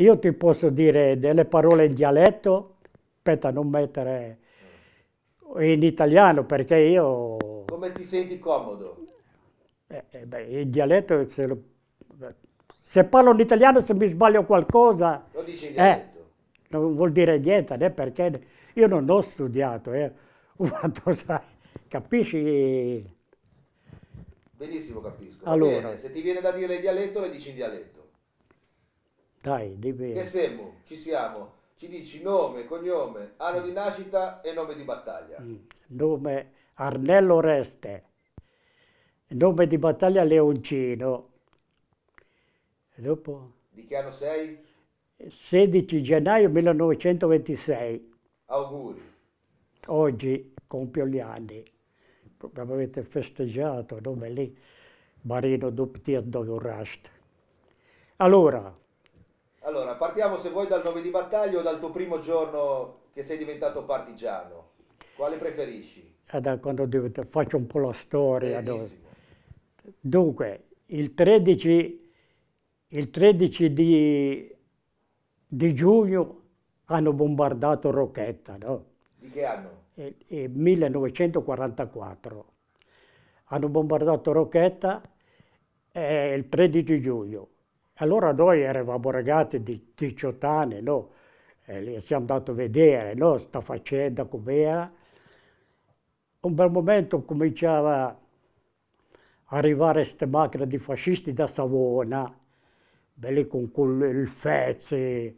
Io ti posso dire delle parole in dialetto, aspetta, non mettere in italiano perché io... Come ti senti comodo? Beh, il dialetto, se parlo in italiano, se mi sbaglio qualcosa... Lo dici in dialetto? Non vuol dire niente, perché io non ho studiato, capisci? Benissimo, capisco. Allora, bene, se ti viene da dire il dialetto, le dici in dialetto. Dai, dimmi. Che siamo? Ci siamo. Ci dici nome, cognome, anno di nascita e nome di battaglia. Nome Arnello Oreste. Nome di battaglia Leoncino. E dopo? Di che anno sei? 16 gennaio 1926. Auguri. Oggi compio gli anni. Avete festeggiato, nome lì, Marino Doptia Dego Rast. Allora, partiamo se vuoi dal nome di battaglia o dal tuo primo giorno che sei diventato partigiano. Quale preferisci? Faccio un po' la storia. Dunque, il 13 di giugno hanno bombardato Rocchetta, no? Di che anno? 1944. Hanno bombardato Rocchetta il 13 giugno. Allora noi eravamo ragazzi di 18 anni, no? E siamo andati a vedere, no? Sta faccenda com'era. Un bel momento cominciava a arrivare queste macchine di fascisti da Savona, belli con il fezzi,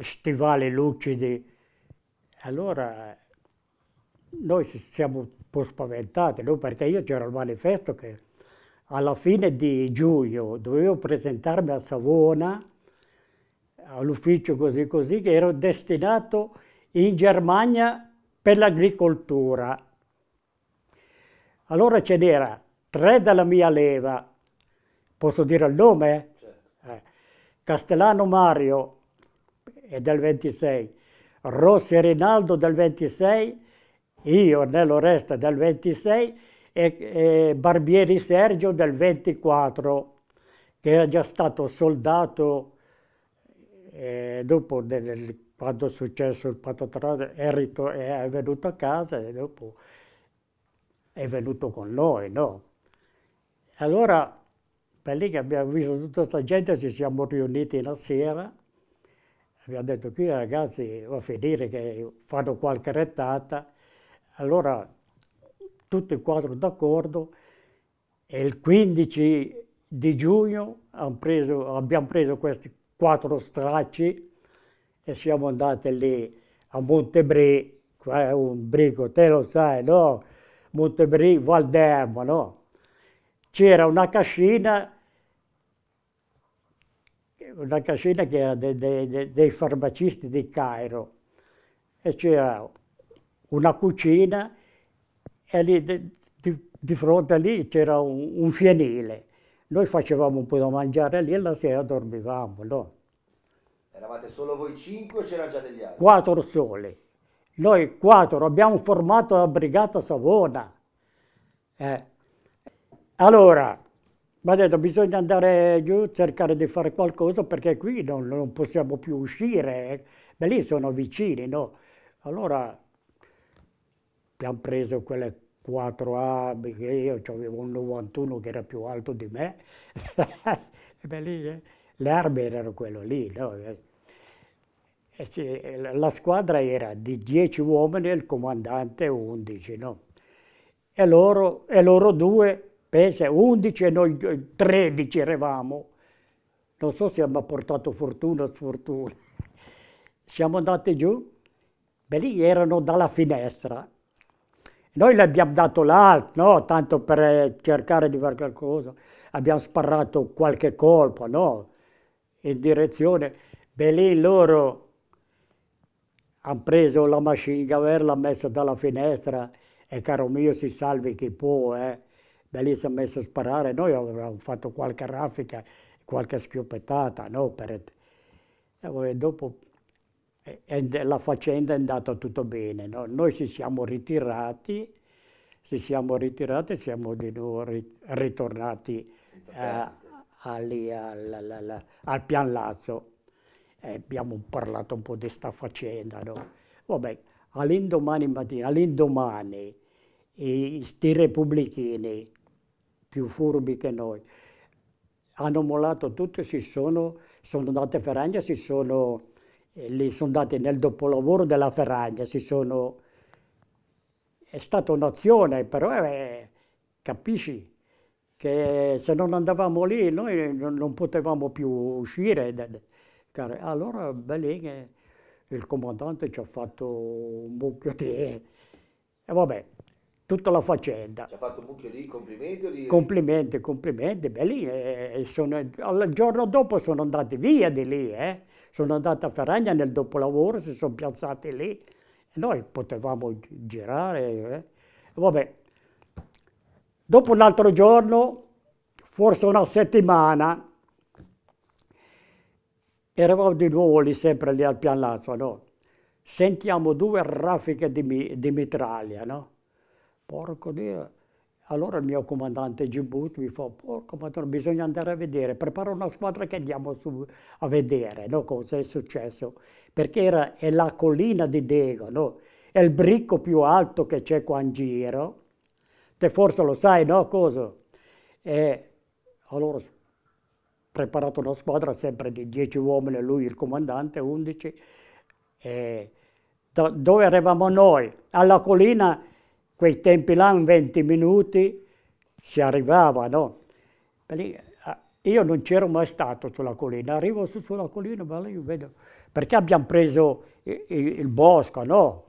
stivali lucidi. Allora noi siamo un po' spaventati, no? Perché io c'era il manifesto che alla fine di giugno dovevo presentarmi a Savona, all'ufficio così così, che ero destinato in Germania per l'agricoltura. Allora ce n'era 3 della mia leva, posso dire il nome? Certo. Castellano Mario è del 26, Rossi e Rinaldo del 26, io, Nello Resta, del 26, e Barbieri Sergio del 24, che era già stato soldato dopo, quando è successo il patatrato, è venuto a casa e dopo è venuto con noi, no? Allora, per lì che abbiamo visto tutta questa gente, ci siamo riuniti la sera, abbiamo detto qui ragazzi va a finire che fanno qualche rettata. Allora, tutti e quattro d'accordo, e il 15 di giugno abbiamo preso questi 4 stracci e siamo andati lì a Montebri, qua è un brico, te lo sai, no? Montebri, Valderma, no? C'era una cascina che era dei farmacisti di Cairo, e c'era una cucina e lì, di fronte a lì c'era un fienile. Noi facevamo un po' da mangiare lì e la sera dormivamo, no? Eravate solo voi 5 o c'erano già degli altri? 4 soli. Noi 4 abbiamo formato la Brigata Savona. Allora, mi ha detto bisogna andare giù, cercare di fare qualcosa perché qui non possiamo più uscire, ma lì sono vicini, no? Allora... abbiamo preso quelle 4 armi, che io avevo un 91 che era più alto di me, le armi erano quello lì, no? La squadra era di 10 uomini e il comandante 11, no? E loro 2, pensa, 11 e noi 13 eravamo. Non so se mi ha portato fortuna o sfortuna. Siamo andati giù, lì erano dalla finestra. Noi le abbiamo dato l'alto, no? Tanto per cercare di fare qualcosa. Abbiamo sparato qualche colpo, no? In direzione. Beh, lì loro hanno preso la machine gun, l'hanno messa dalla finestra e caro mio si salvi chi può, Beh, lì si è messo a sparare. Noi avevamo fatto qualche raffica, qualche schioppettata, no? E dopo... E la faccenda è andata tutto bene, no? Noi ci siamo ritirati e siamo di nuovo ritornati al Pianlazzo. abbiamo parlato un po' di sta faccenda, no? Vabbè, all'indomani mattina, sti repubblichini più furbi che noi hanno mollato tutto, sono andati a Ferragna, lì sono andati nel dopolavoro della Ferragna, è stata un'azione, però capisci che se non andavamo lì noi non potevamo più uscire. Allora Belin, il comandante, ci ha fatto un mucchio di... E vabbè, tutta la faccenda. Ci ha fatto un mucchio di complimenti? Complimenti, complimenti. Belin, al giorno dopo sono andati via di lì, sono andati a Ferragna nel dopolavoro, si sono piazzati lì. Noi potevamo girare. Vabbè. Dopo un altro giorno, forse una settimana, eravamo di nuovo lì, sempre lì al Pianlazzo, no? Sentiamo due raffiche di mitraglia, no? Porco Dio! Allora il mio comandante Djibouti mi fa, porco madonna, bisogna andare a vedere, prepara una squadra che andiamo a vedere, no? Cosa è successo. Perché è la collina di Dego, no? È il bricco più alto che c'è qua in giro. Te forse lo sai, no? Cosa? E allora... preparato una squadra sempre di 10 uomini, lui il comandante, 11. E dove eravamo noi? Alla collina, quei tempi là, in 20 minuti si arrivava, no? Io non c'ero mai stato sulla collina, arrivo sulla collina, ma lì vedo... Perché abbiamo preso il bosco, no?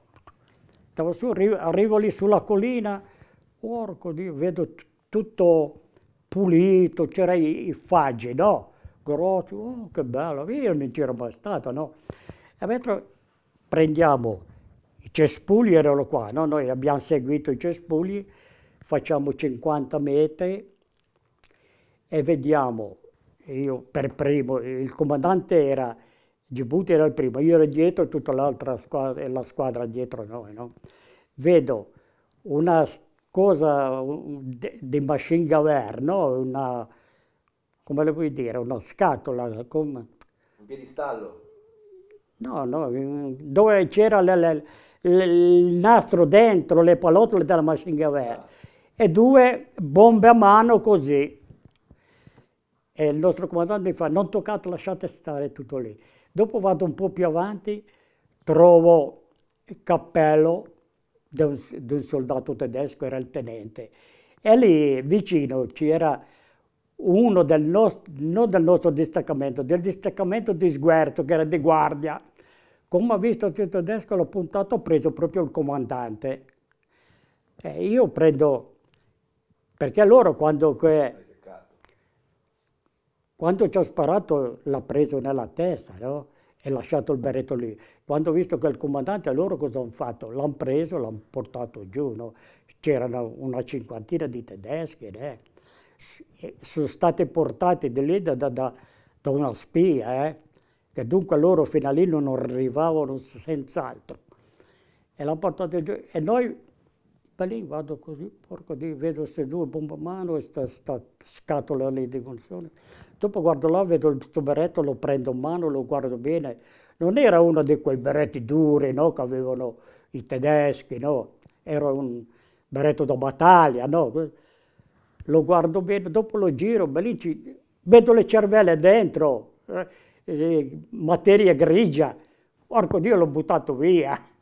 Arrivo lì sulla collina, porco Dio, vedo tutto... pulito, c'era i faggi, no? Grossi, oh, che bello, io non c'ero mai stato, no? E mentre prendiamo i cespugli, erano qua, no? Noi abbiamo seguito i cespugli, facciamo 50 metri e vediamo, io per primo, il comandante era, Djibouti era il primo, io ero dietro, tutta l'altra squadra, la squadra dietro noi, no? Vedo una cosa di machine gun, no? Una, come le vuoi dire, una scatola, come... Un piedistallo? No, no, dove c'era il nastro dentro, le pallottole della machine gun, e due bombe a mano così. E il nostro comandante mi fa, non toccate, lasciate stare tutto lì. Dopo vado un po' più avanti, trovo il cappello di un soldato tedesco, era il tenente. E lì vicino c'era uno del nostro, non del nostro distaccamento, del distaccamento di Sguerzo, che era di guardia. Come ha visto il tedesco, l'ho puntato, ho preso proprio il comandante. E io prendo... Perché loro quando ci ha sparato, l'ha preso nella testa, no? E lasciato il berretto lì. Quando ho visto che il comandante, loro cosa hanno fatto? L'hanno preso, l'hanno portato giù, no? C'erano una cinquantina di tedeschi, né? Sono stati portati di lì da una spia, che dunque loro fino a lì non arrivavano senz'altro. E l'hanno portato giù, e noi, da lì vado così, porco Dio, vedo queste due bombe a mano e sta scatola lì di munizioni. Dopo guardo là, vedo il berretto, lo prendo in mano, lo guardo bene. Non era uno di quei berretti duri, no, che avevano i tedeschi, no? Era un berretto da battaglia, no? Lo guardo bene, dopo lo giro, lì vedo le cervelle dentro, materia grigia. Porco Dio, l'ho buttato via.